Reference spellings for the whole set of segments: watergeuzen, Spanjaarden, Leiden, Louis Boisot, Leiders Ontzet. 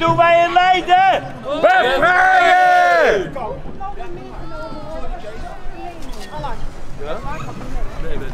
Wat doen wij in Leiden? Bevrijden! Ja? Nee, nee.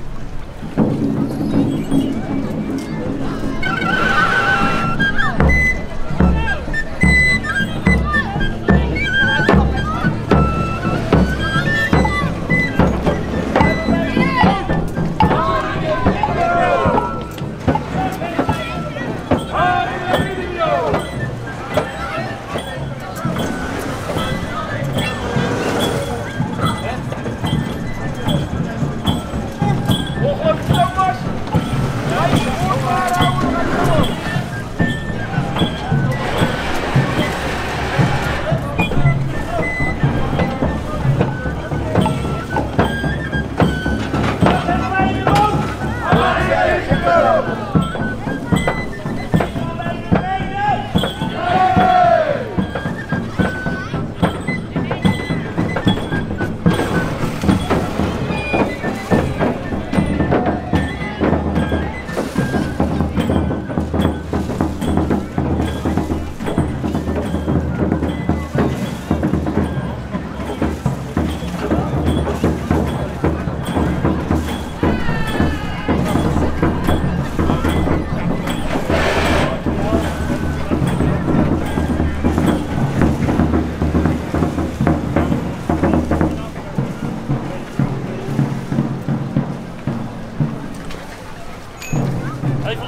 Even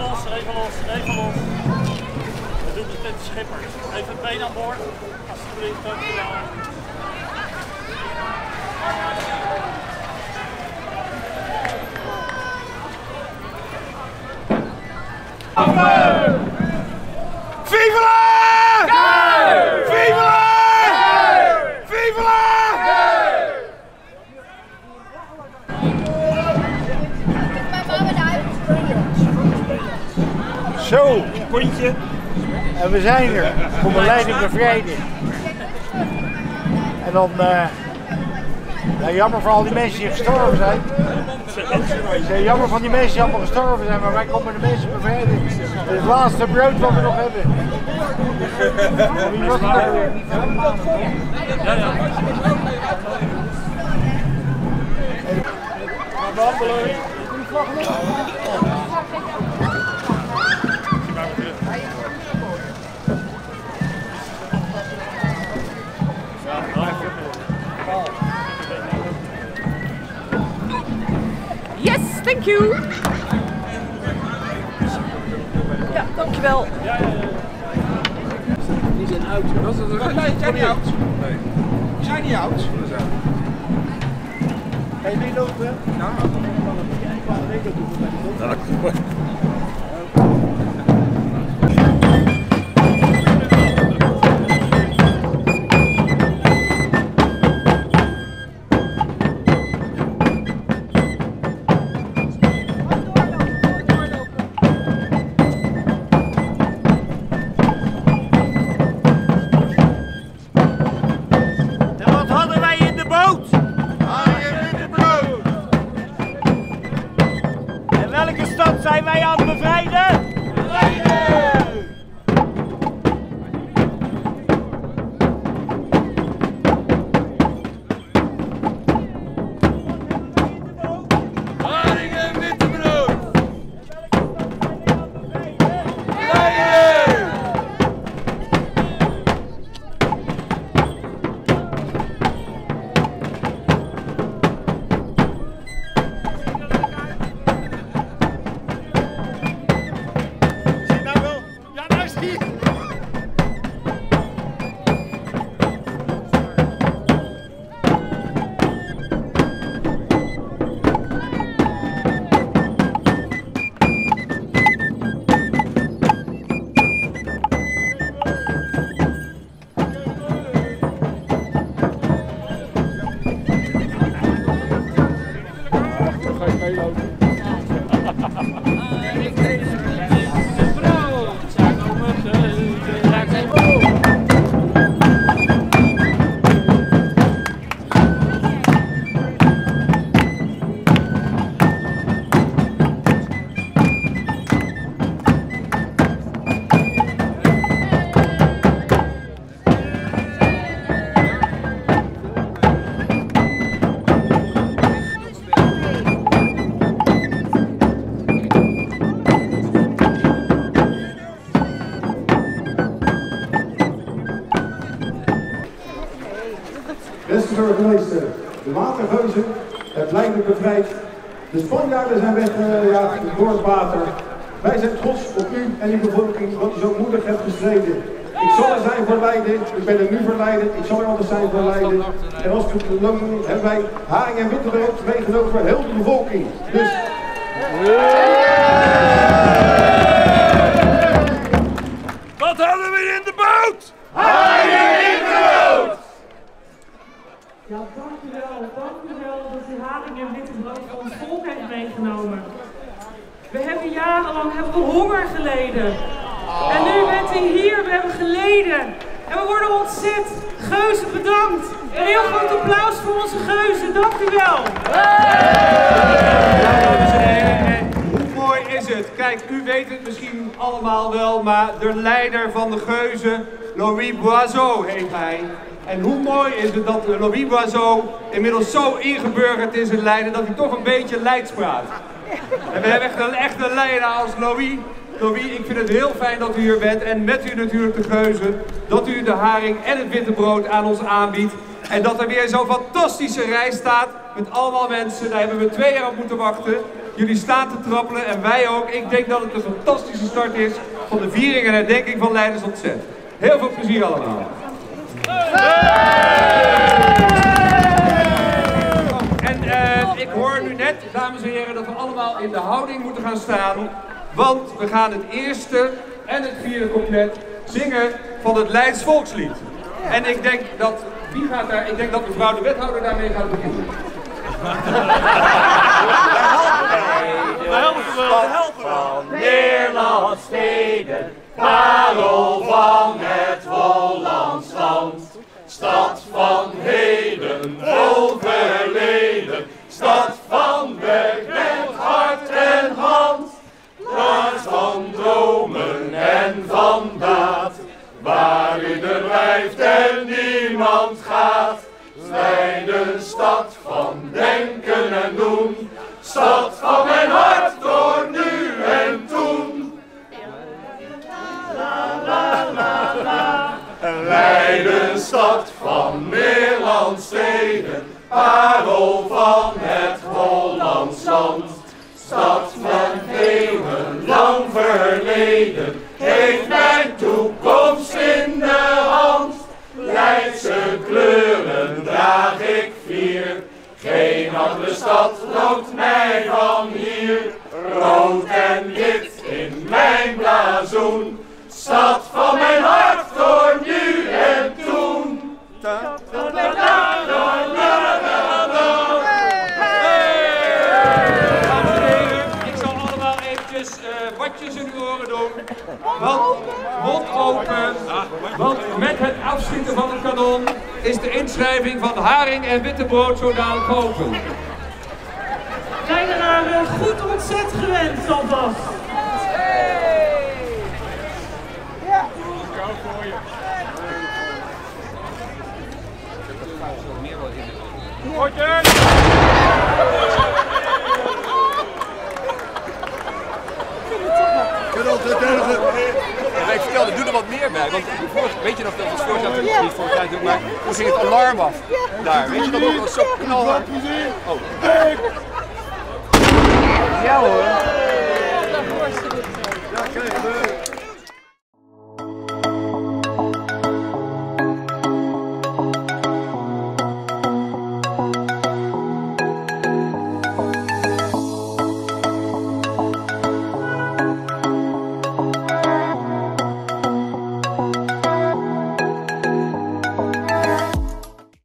los. We doen het met de schipper. Even het been aan boord. Alsjeblieft, dankjewel. Viva! Viva! Viva! Zo, kontje. En we zijn er voor de Leiden bevrijding. En dan, ja, jammer voor al die mensen die gestorven zijn. Jammer van die mensen die allemaal gestorven zijn, maar wij komen de mensen bevrijding. Het laatste brood wat we nog hebben. Wie was het ook weer? Ja. Yes, thank you. Ja, dankjewel. Die zijn oud. Zijn niet oud? Nee. Zijn niet oud? Ga je meelopen? Ja. Zijn wij aan de Beste burgemeester, de watergeuzen, het Leiden bevrijd. De Spanjaarden zijn weggejaagd door het water. Wij zijn trots op u en uw bevolking, wat u zo moedig hebt gestreden. Ik zal er zijn voor Leiden, ik ben er nu voor Leiden, ik zal er altijd zijn voor Leiden. En als het goed lang hebben wij haring en witte brood meegenomen voor heel de bevolking. Dus... Wat hadden we in de boot? Haring in de boot! Ja, dankjewel dat u haring en witte brood voor ons volk heeft meegenomen. We hebben jarenlang honger geleden. En nu bent u hier, we hebben geleden. En we worden ontzet. Geuzen, bedankt. Een heel groot applaus voor onze geuzen, dank u wel. Hoe mooi is het? Kijk, u weet het misschien allemaal wel, maar de leider van de geuzen, Louis Boisot heet hij. En hoe mooi is het dat Louis Boisot inmiddels zo ingeburgerd is in Leiden dat hij toch een beetje Leids praat. En we hebben echt een echte leider als Louis. Louis, ik vind het heel fijn dat u hier bent en met u natuurlijk de geuzen. Dat u de haring en het witte brood aan ons aanbiedt. En dat er weer zo'n fantastische rij staat met allemaal mensen. Daar hebben we 2 jaar op moeten wachten. Jullie staan te trappelen en wij ook. Ik denk dat het een fantastische start is van de viering en herdenking van Leiders Ontzet. Heel veel plezier allemaal. En ik hoor nu net, dames en heren, dat we allemaal in de houding moeten gaan staan. Want we gaan het eerste en het vierde couplet zingen van het Leids volkslied. En ik denk dat, ik denk dat mevrouw de wethouder daarmee gaat beginnen. Van Nederlands steden, parel van het Hollands land. Stad van heden, overleden, stad van werk met hart en hand. Plaats van dromen en van daad, waarin er blijft en niemand gaat. Leiden, stad van denken en doen, stad van mijn hart door nu en toen. La la la la. Leiden, stad van Nederlandse steden, parel van het Hollands land. Stad van eeuwen lang verleden, heeft mijn toekomst in de hand. Leidse kleuren draag ik fier, geen andere stad loopt mij van hier. Rood en wit in mijn blazoen, stad van mijn hart door nu en toen. Watjes in uw oren doen, mond open, want met het afschieten van het kanon is de inschrijving van haring en witte brood zo dadelijk open. Zijn er naar een goed ontzet gewenst alvast. Hey. Ja. Ja, ik vertelde, doe er wat meer bij, want weet je nog dat we het voorzaten niet voor tijd doen, maar hoe ging het alarm af daar, weet je dat ook, was zo knallen. Oh. Ja hoor. Ja, kijk.